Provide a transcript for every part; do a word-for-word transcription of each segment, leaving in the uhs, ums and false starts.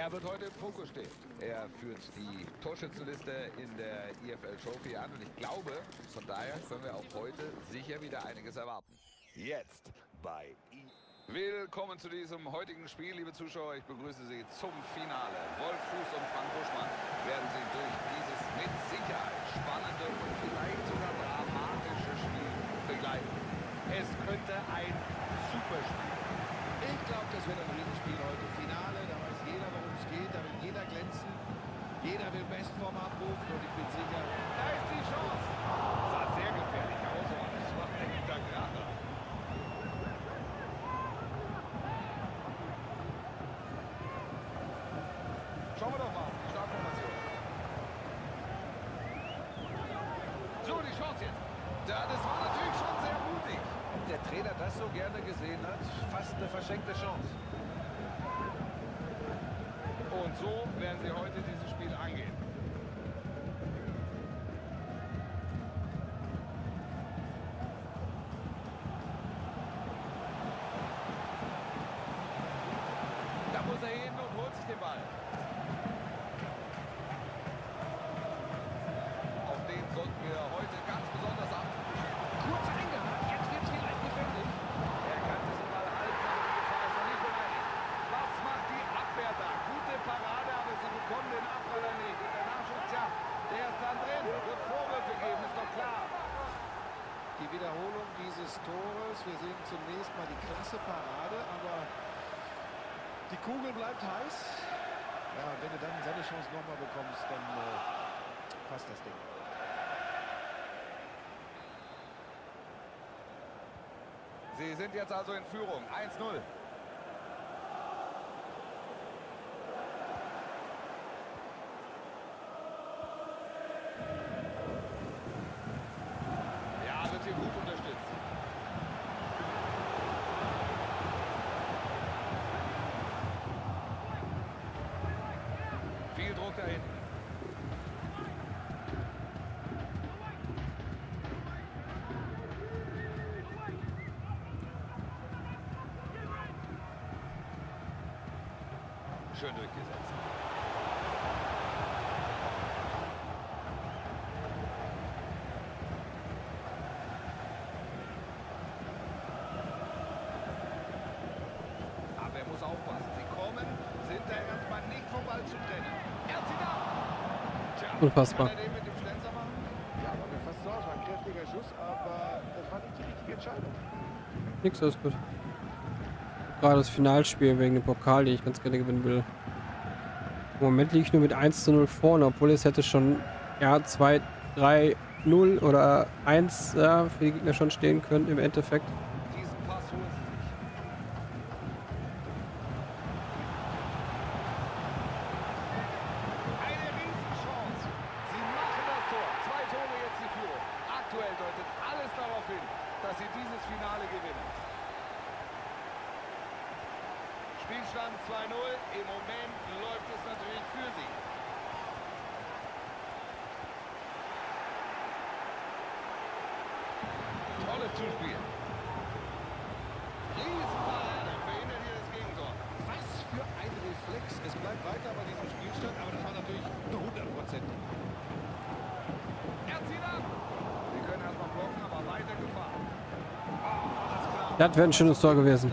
Er wird heute im Fokus stehen. Er führt die Torschützenliste in der I F L Trophy an und ich glaube, von daher können wir auch heute sicher wieder einiges erwarten. Jetzt bei I F L. Willkommen zu diesem heutigen Spiel, liebe Zuschauer. Ich begrüße Sie zum Finale. Wolf Fuß und Frank Buschmann werden Sie durch dieses mit Sicherheit spannende und vielleicht sogar dramatische Spiel begleiten. Es könnte ein Superspiel. Ich glaube, das wird ein Riesenspiel heute. Finale, da weiß jeder, worum es geht. Da will jeder glänzen. Jeder will Bestform abrufen und ich bin sicher, da ist die Chance. Das sah sehr gefährlich aus, aber das war ein Hintergrader. Schauen wir doch mal, die Startformation. So, die Chance jetzt. Ja, das war natürlich schon sehr mutig. Ob der Trainer das so gerne gesehen hat, fast eine verschenkte Chance. Und so werden sie heute dieses Spiel angehen. Da muss er hin und holt sich den Ball. Sollten wir heute ganz besonders achten. Kurz eingehakt, jetzt wird es vielleicht gefährlich. Er kann diesen Ball halten, aber die Gefahr ist noch nicht bereinigt. Was macht die Abwehr da? Gute Parade, aber sie bekommen den Abwehr nicht. Und der Nachschuss, tja, der ist dann drin. Wird Vorwürfe geben, ist doch klar. Die Wiederholung dieses Tores, wir sehen zunächst mal die klasse Parade, aber die Kugel bleibt heiß. Ja, wenn du dann seine Chance nochmal bekommst, dann äh, passt das Ding. Sie sind jetzt also in Führung, eins zu null. Ja, wird hier gut unterstützt. Viel Druck da hinten. Schön durchgesetzt. Aber er muss aufpassen. Sie kommen, sind da erstmal nicht vom Ball zu trennen. Er zieht ab. Tja, unfassbar. Kann er den mit dem Schlenzer machen? Ja, aber mir fast so aus. War ein kräftiger Schuss, aber das war nicht die richtige Entscheidung. Nix ist gut. Gerade das Finalspiel wegen dem Pokal, den ich ganz gerne gewinnen will. Im Moment liege ich nur mit eins zu null vorne, obwohl es hätte schon ja, zwei, drei, null oder eins ja, für die Gegner schon stehen können im Endeffekt. Diesen Pass holen sie sich. Eine Riesenchance. Sie machen das Tor. Zwei Tore jetzt die Führung. Aktuell deutet alles darauf hin, dass sie dieses Finale gewinnen. Spielstand zwei zu null, im Moment läuft es natürlich für sie. Tolles Zuspiel. Riesenparade, verhindert hier das Gegentor. Was für ein Reflex. Es bleibt weiter bei diesem Spielstand, aber das war natürlich hundert Prozent. Er zieht ab. Sie können erstmal blocken, aber weiter gefahren. Oh, das wäre ein schönes Tor gewesen.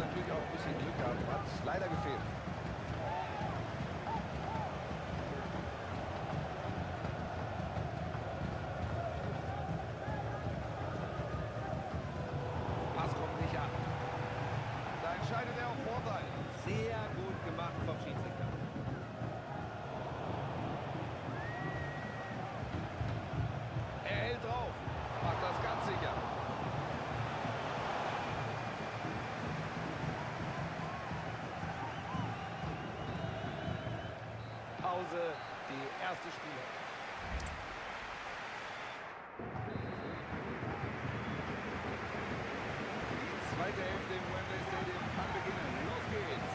Die erste Spiele. Die zweite Hälfte im Wembley Stadium kann beginnen. Los geht's.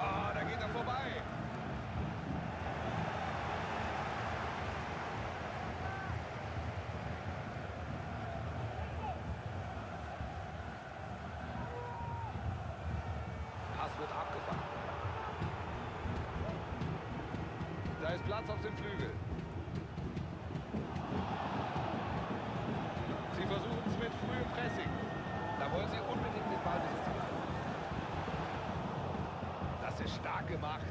Ah, da geht er vorbei. ist Platz auf dem Flügel. Sie versuchen es mit frühem Pressing. Da wollen sie unbedingt den Ballbesitz machen. Das ist stark gemacht.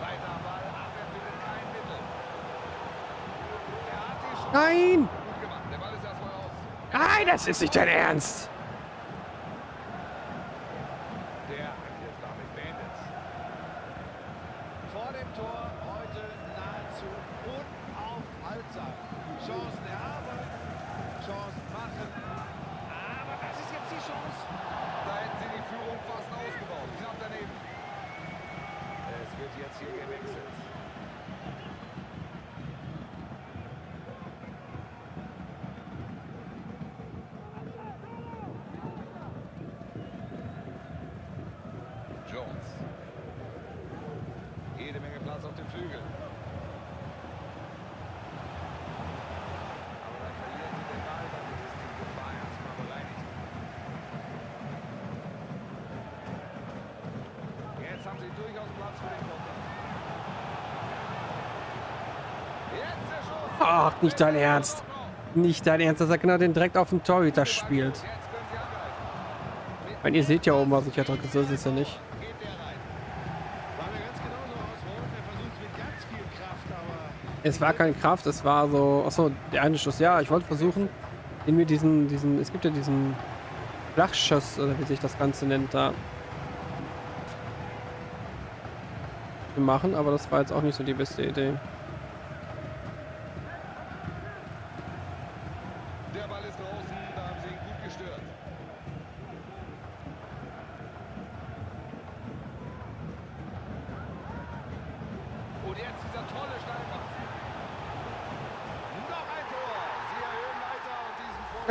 Weiter Ball, aber er findet kein Mittel. Er hat die Chance. Nein! Gut gemacht, der Ball ist erstmal aus. Nein, das ist nicht dein Ernst! Der Angriff damit beendet. Vor dem Tor heute nahezu unaufhaltsam. Chancen erarbeiten, Chancen machen. Chance. Da hätten sie die Führung fast ausgebaut. Knapp daneben. Es wird jetzt hier gewechselt. Jones. Jede Menge Platz auf dem Flügel. Ach, nicht dein Ernst. Nicht dein Ernst, dass er genau den direkt auf den Torhüter spielt. Wenn ihr seht ja oben, was ich ja drücke, so ist es ja nicht. Es war keine Kraft, es war so. Achso, der eine Schuss. Ja, ich wollte versuchen, in mir diesen, diesen, es gibt ja diesen Flachschuss, oder wie sich das Ganze nennt, da zu machen, aber das war jetzt auch nicht so die beste Idee.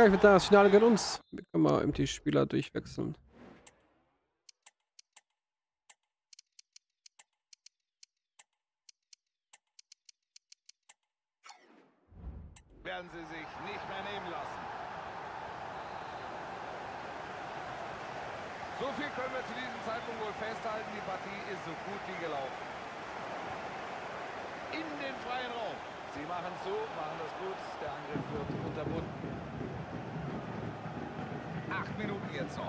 Ich würde sagen, das Finale gehört uns. Wir können mal eben die Spieler durchwechseln. Werden sie sich nicht mehr nehmen lassen. So viel können wir zu diesem Zeitpunkt wohl festhalten. Die Partie ist so gut wie gelaufen. In den freien Raum. Sie machen zu, machen das gut. Der Angriff wird unterbunden. Acht Minuten jetzt noch.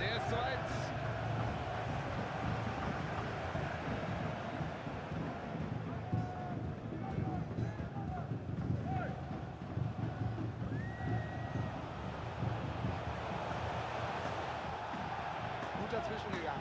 Der ist soweit. Gut dazwischen gegangen.